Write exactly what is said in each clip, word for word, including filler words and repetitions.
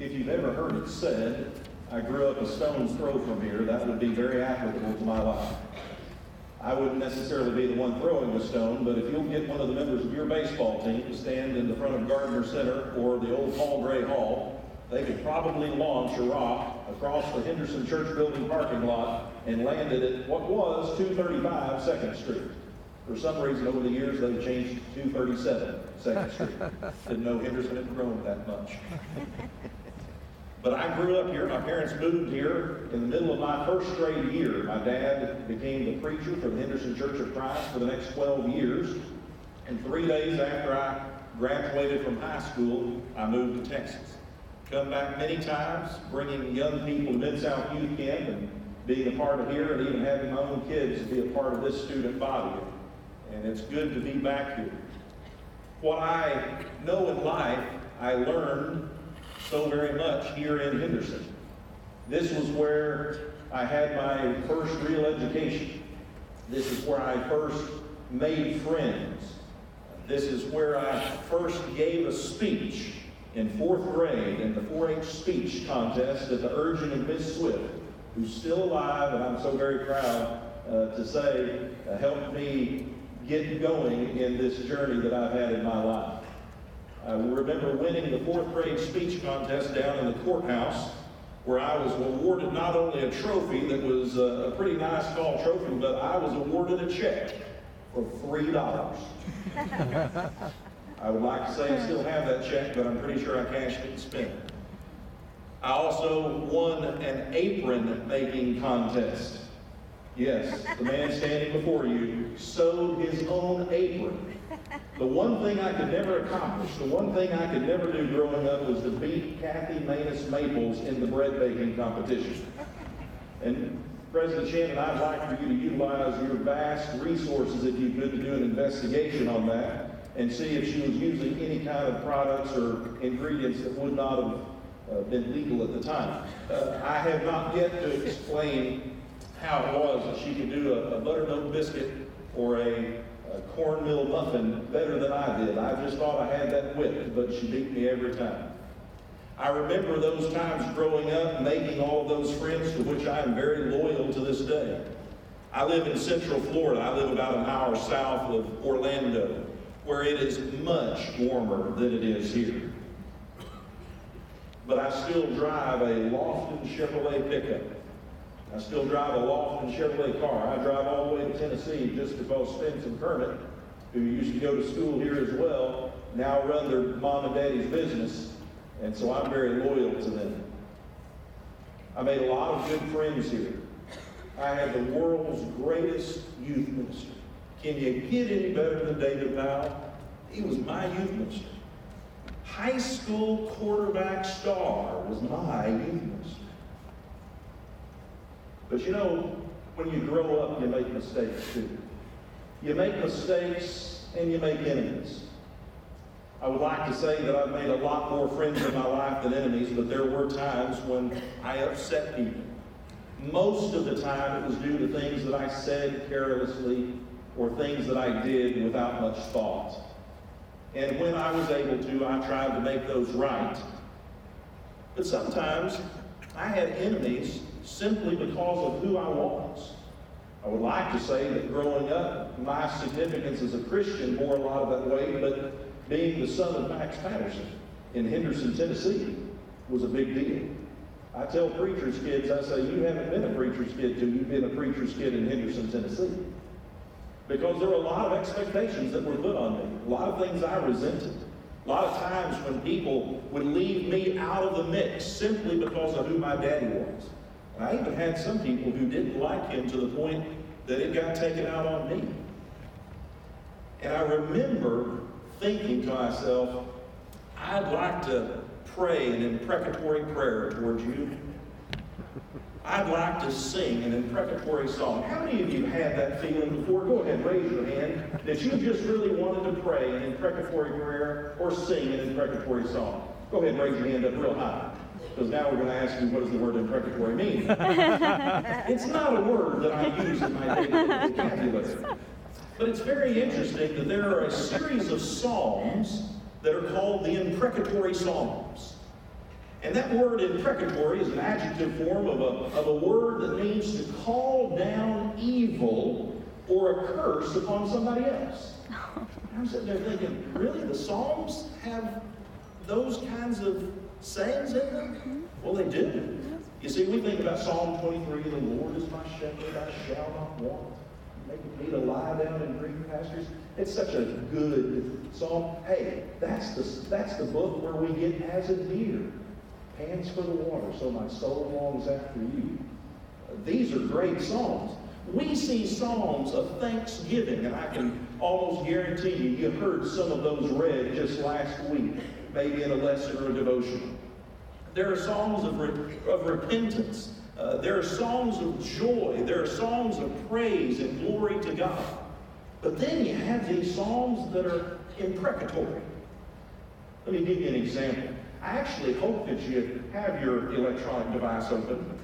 If you've ever heard it said, I grew up a stone's throw from here, that would be very applicable to my life. I wouldn't necessarily be the one throwing the stone, but if you'll get one of the members of your baseball team to stand in the front of Gardner Center or the old Paul Gray Hall, they could probably launch a rock across the Henderson Church building parking lot and landed at what was two thirty-five Second Street. For some reason, over the years, they've changed to two thirty-seven Second Street. Didn't know Henderson had grown that much. But I grew up here. My parents moved here. In the middle of my first grade year, my dad became the preacher for the Henderson Church of Christ for the next twelve years. And three days after I graduated from high school, I moved to Texas. Come back many times, bringing young people to Mid-South Youth Camp and being a part of here, and even having my own kids be a part of this student body. And it's good to be back here. What I know in life, I learned so very much here in Henderson. This was where I had my first real education. This is where I first made friends. This is where I first gave a speech in fourth grade in the four H speech contest at the urging of Miss Swift, who's still alive, and I'm so very proud uh, to say uh, helped me get going in this journey that I've had in my life. I remember winning the fourth grade speech contest down in the courthouse, where I was awarded not only a trophy that was a pretty nice small trophy, but I was awarded a check for three dollars. I would like to say I still have that check, but I'm pretty sure I cashed it and spent it. I also won an apron making contest. Yes, the man standing before you sewed his own apron. The one thing I could never accomplish, the one thing I could never do growing up was to beat Kathy Manis Maples in the bread baking competition. And President Shannon, I'd like for you to utilize your vast resources, if you could, to do an investigation on that and see if she was using any kind of products or ingredients that would not have uh, been legal at the time. Uh, I have not yet to explain how it was that she could do a, a buttermilk biscuit or a a cornmeal muffin better than I did. I just thought I had that whip, but she beat me every time. I remember those times growing up, making all of those friends to which I am very loyal to this day. I live in Central Florida. I live about an hour south of Orlando, where it is much warmer than it is here. But I still drive a Lofton Chevrolet pickup. I still drive a Lofton Chevrolet car. I drive all the way to Tennessee just because Spence and Kermit, who used to go to school here as well, now run their mom and daddy's business, and so I'm very loyal to them. I made a lot of good friends here. I had the world's greatest youth minister. Can you get any better than David Powell? He was my youth minister. High school quarterback star was my youth minister. But you know, when you grow up, you make mistakes too. You make mistakes and you make enemies. I would like to say that I've made a lot more friends in my life than enemies, but there were times when I upset people. Most of the time it was due to things that I said carelessly or things that I did without much thought. And when I was able to, I tried to make those right. But sometimes I had enemies simply because of who I was. I would like to say that growing up, my significance as a Christian bore a lot of that weight, but being the son of Max Patterson in Henderson, Tennessee, was a big deal. I tell preacher's kids, I say, you haven't been a preacher's kid till you've been a preacher's kid in Henderson, Tennessee. Because there were a lot of expectations that were put on me, a lot of things I resented. A lot of times when people would leave me out of the mix simply because of who my daddy was. I even had some people who didn't like him to the point that it got taken out on me. And I remember thinking to myself, I'd like to pray an imprecatory prayer towards you. I'd like to sing an imprecatory song. How many of you had that feeling before? Go ahead, raise your hand. That you just really wanted to pray an imprecatory prayer or sing an imprecatory song. Go ahead and raise your hand up real high. Because now we're going to ask you, what does the word imprecatory mean? It's not a word that I use in my daily vocabulary. But it's very interesting that there are a series of psalms that are called the imprecatory psalms. And that word imprecatory is an adjective form of a, of a word that means to call down evil or a curse upon somebody else. I'm sitting there thinking, really, the Psalms have those kinds of sayings in them? Well, they do. You see, we think about Psalm twenty-three, the Lord is my shepherd, I shall not want. Making me to lie down in green pastures. It's such a good psalm. Hey, that's the, that's the book where we get as a deer pants for the water, so my soul longs after you. These are great psalms. We see psalms of thanksgiving, and I can almost guarantee you, you heard some of those read just last week, maybe in a lesson or a devotion. There are psalms of, re- of repentance. Uh, there are psalms of joy. There are psalms of praise and glory to God. But then you have these psalms that are imprecatory. Let me give you an example. I actually hope that you have your electronic device open,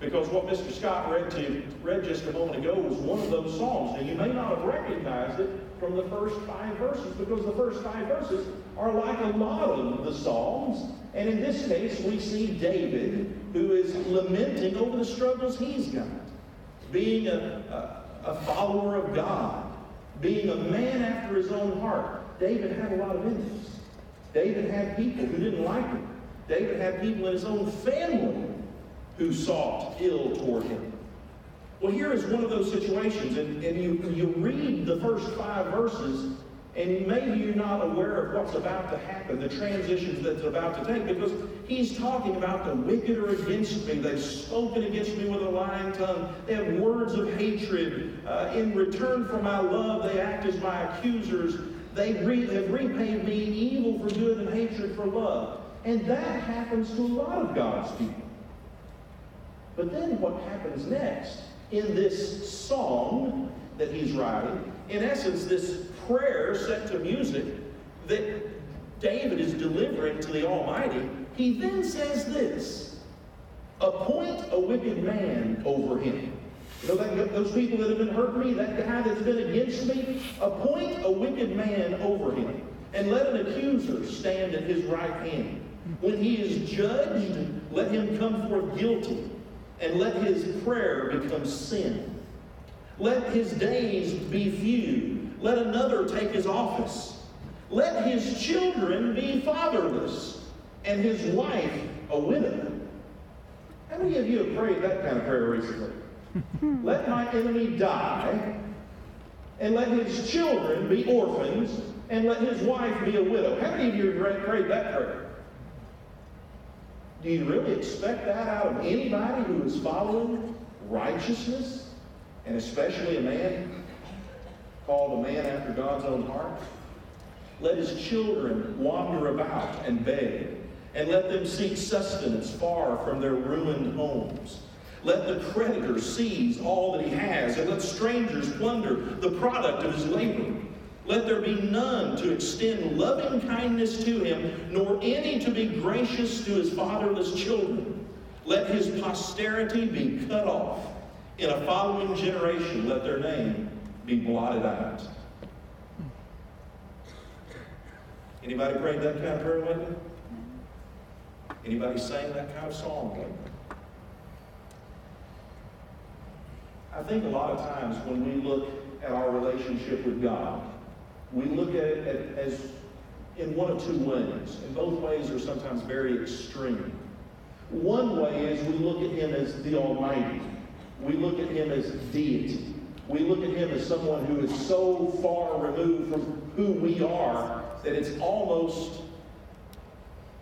because what Mister Scott read to read just a moment ago was one of those psalms. And you may not have recognized it from the first five verses, because the first five verses are like a lot of the psalms. And in this case, we see David, who is lamenting over the struggles he's got, being a, a, a follower of God, being a man after his own heart. David had a lot of enemies. David had people who didn't like him. David had people in his own family who sought ill toward him. Well, here is one of those situations, and, and you, you read the first five verses, and maybe you're not aware of what's about to happen, the transitions that's about to take, because he's talking about the wicked are against me. They've spoken against me with a lying tongue. They have words of hatred. Uh, in return for my love, they act as my accusers. They re- have repaid me evil for good and hatred for love. And that happens to a lot of God's people. But then what happens next in this song that he's writing, in essence, this prayer set to music that David is delivering to the Almighty, he then says this: appoint a wicked man over him. You know, that, those people that have been hurt me, that guy that's been against me, appoint a wicked man over him, and let an accuser stand at his right hand. When he is judged, let him come forth guilty, and let his prayer become sin. Let his days be few. Let another take his office. Let his children be fatherless, and his wife a widow. How many of you have prayed that kind of prayer recently? Let my enemy die, and let his children be orphans, and let his wife be a widow. How many of you have prayed that prayer? Do you really expect that out of anybody who is following righteousness, and especially a man called a man after God's own heart? Let his children wander about and beg, and let them seek sustenance far from their ruined homes. Let the creditor seize all that he has, and let strangers plunder the product of his labor. Let there be none to extend loving kindness to him, nor any to be gracious to his fatherless children. Let his posterity be cut off. In a following generation, let their name be blotted out. Anybody prayed that kind of prayer lately? Anybody sang that kind of song lately? I think a lot of times when we look at our relationship with God, we look at it as in one of two ways, and both ways are sometimes very extreme. One way is we look at him as the Almighty. We look at him as deity. We look at him as someone who is so far removed from who we are that it's almost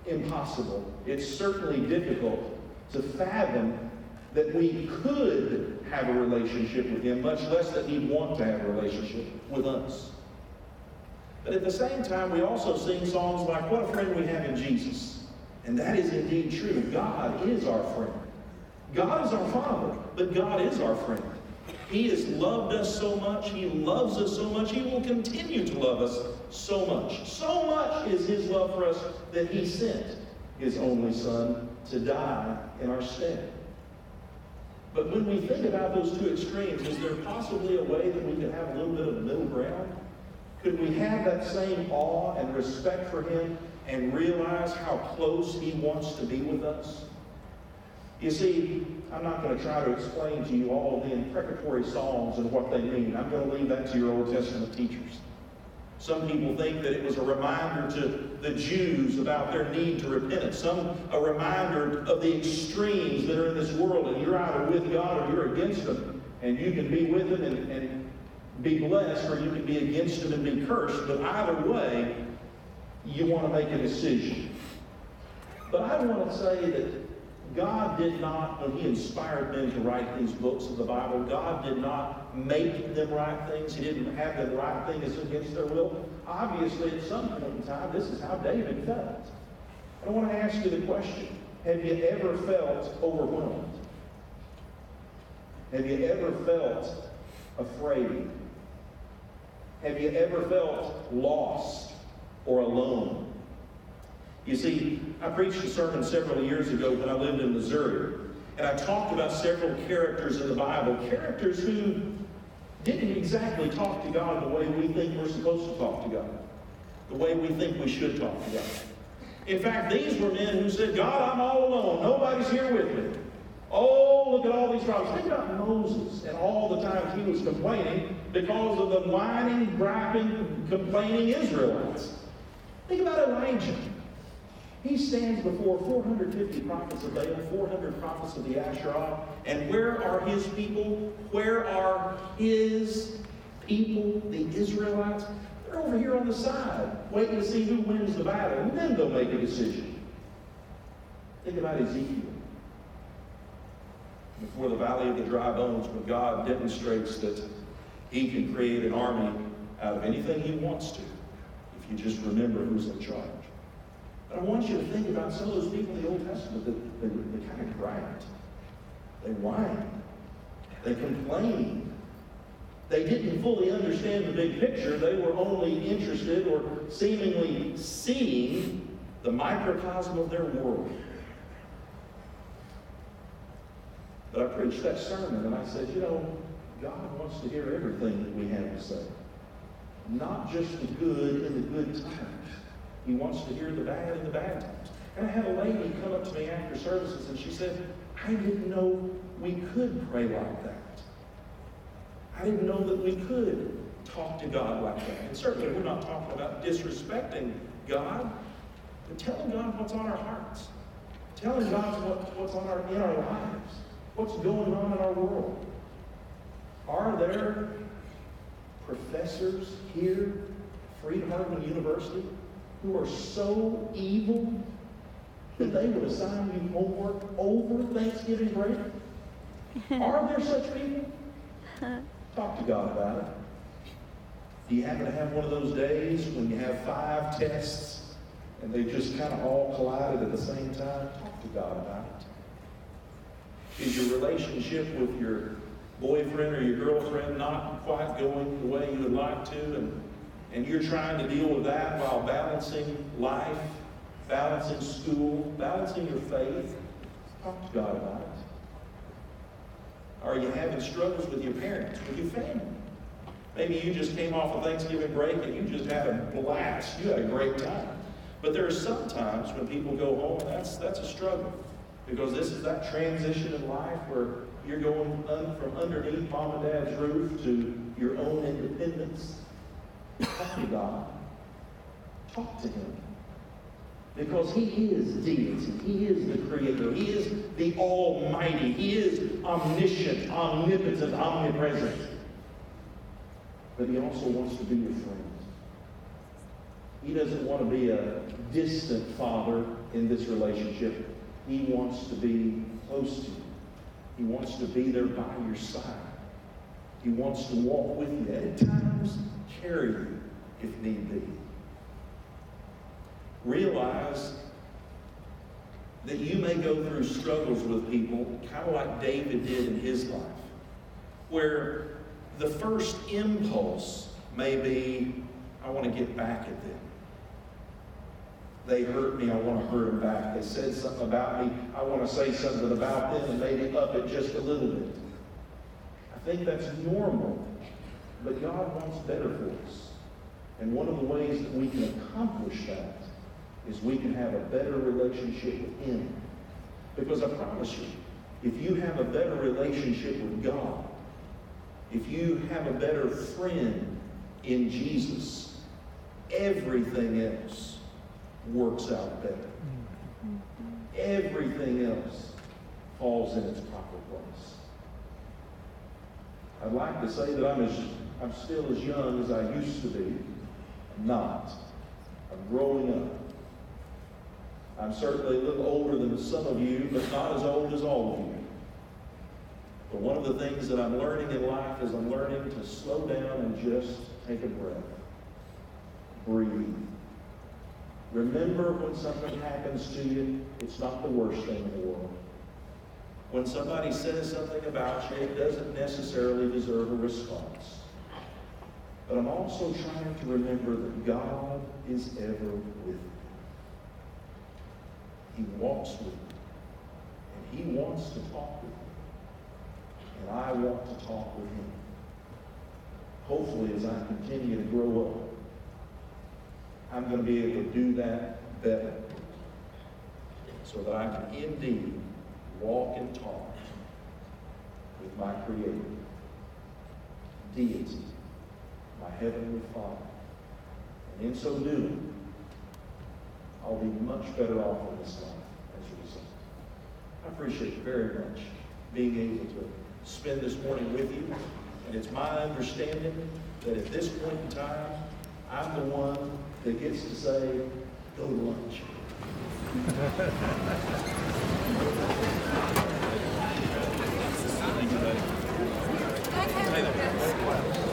impossible. It's certainly difficult to fathom that we could have a relationship with him, much less that he'd want to have a relationship with us. But at the same time, we also sing songs like, what a friend we have in Jesus. And that is indeed true. God is our friend. God is our Father, but God is our friend. He has loved us so much. He loves us so much. He will continue to love us so much. So much is his love for us that he sent his only Son to die in our stead. But when we think about those two extremes, is there possibly a way that we could have a little bit of middle ground? Could we have that same awe and respect for him and realize how close he wants to be with us? You see, I'm not going to try to explain to you all the imprecatory psalms and what they mean. I'm going to leave that to your Old Testament teachers. Some people think that it was a reminder to the Jews about their need to repentance. Some, a reminder of the extremes that are in this world, and you're either with God or you're against them. And you can be with them and, and be blessed, or you can be against them and be cursed. But either way, you want to make a decision. But I want to say that God did not, when He inspired men to write these books of the Bible, God did not make them write things. He didn't have them write things against their will. Obviously, at some point in time, this is how David felt. I want to ask you the question, have you ever felt overwhelmed? Have you ever felt afraid? Have you ever felt lost or alone? You see, I preached a sermon several years ago when I lived in Missouri, and I talked about several characters in the Bible, characters who didn't exactly talk to God the way we think we're supposed to talk to God, the way we think we should talk to God. In fact, these were men who said, God, I'm all alone. Nobody's here with me. Oh, look at all these problems. Think about Moses and all the times he was complaining because of the whining, griping, complaining Israelites. Think about Elijah. He stands before four hundred fifty prophets of Baal, four hundred prophets of the Asherah, and where are his people? Where are his people, the Israelites? They're over here on the side, waiting to see who wins the battle, and then they'll make a decision. Think about Ezekiel. Before the Valley of the Dry Bones, when God demonstrates that He can create an army out of anything He wants to, if you just remember who's in charge. But I want you to think about some of those people in the Old Testament that they, they kind of griped. They whined. They complained. They didn't fully understand the big picture. They were only interested or seemingly seeing the microcosm of their world. But I preached that sermon and I said, you know, God wants to hear everything that we have to say. Not just the good and the good times. He wants to hear the bad and the bad times. And I had a lady come up to me after services and she said, I didn't know we could pray like that. I didn't know that we could talk to God like that. And certainly we're not talking about disrespecting God, but telling God what's on our hearts. Telling God what, what's on our, in our lives. What's going on in our world? Are there professors here at Freed-Hardeman University who are so evil that they would assign you homework over Thanksgiving break? Are there such people? Talk to God about it. Do you happen to have one of those days when you have five tests and they just kind of all collided at the same time? Talk to God about it. Is your relationship with your boyfriend or your girlfriend not quite going the way you would like to? And, and you're trying to deal with that while balancing life, balancing school, balancing your faith. Talk to God about it. Are you having struggles with your parents, with your family? Maybe you just came off a Thanksgiving break and you just had a blast. You had a great time. But there are some times when people go home, and that's, that's a struggle. Because this is that transition in life where you're going from underneath mom and dad's roof to your own independence. Talk to God. Talk to Him. Because He is deity. He is the Creator. He is the Almighty. He is omniscient, omnipotent, omnipresent. But He also wants to be your friend. He doesn't want to be a distant father in this relationship. He wants to be close to you. He wants to be there by your side. He wants to walk with you, and at times carry you if need be. Realize that you may go through struggles with people, kind of like David did in his life, where the first impulse may be, I want to get back at them. They hurt me, I want to hurt them back. They said something about me, I want to say something about them and maybe up it just a little bit. I think that's normal, but God wants better for us. And one of the ways that we can accomplish that is we can have a better relationship with Him. Because I promise you, if you have a better relationship with God, if you have a better friend in Jesus, everything else works out better. Everything else falls in its proper place. I'd like to say that I'm as I'm still as young as I used to be. I'm not. I'm growing up. I'm certainly a little older than some of you, but not as old as all of you. But one of the things that I'm learning in life is I'm learning to slow down and just take a breath. Breathe. Remember, when something happens to you, it's not the worst thing in the world. When somebody says something about you, it doesn't necessarily deserve a response. But I'm also trying to remember that God is ever with me. He walks with me, and He wants to talk with me, and I want to talk with Him. Hopefully, as I continue to grow up, I'm going to be able to do that better, so that I can indeed walk and talk with my Creator, Deity, my Heavenly Father. And in so doing, I'll be much better off in this life as a result. I appreciate you very much being able to spend this morning with you. And it's my understanding that at this point in time, I'm the one that gets to say, go to lunch. Thank you.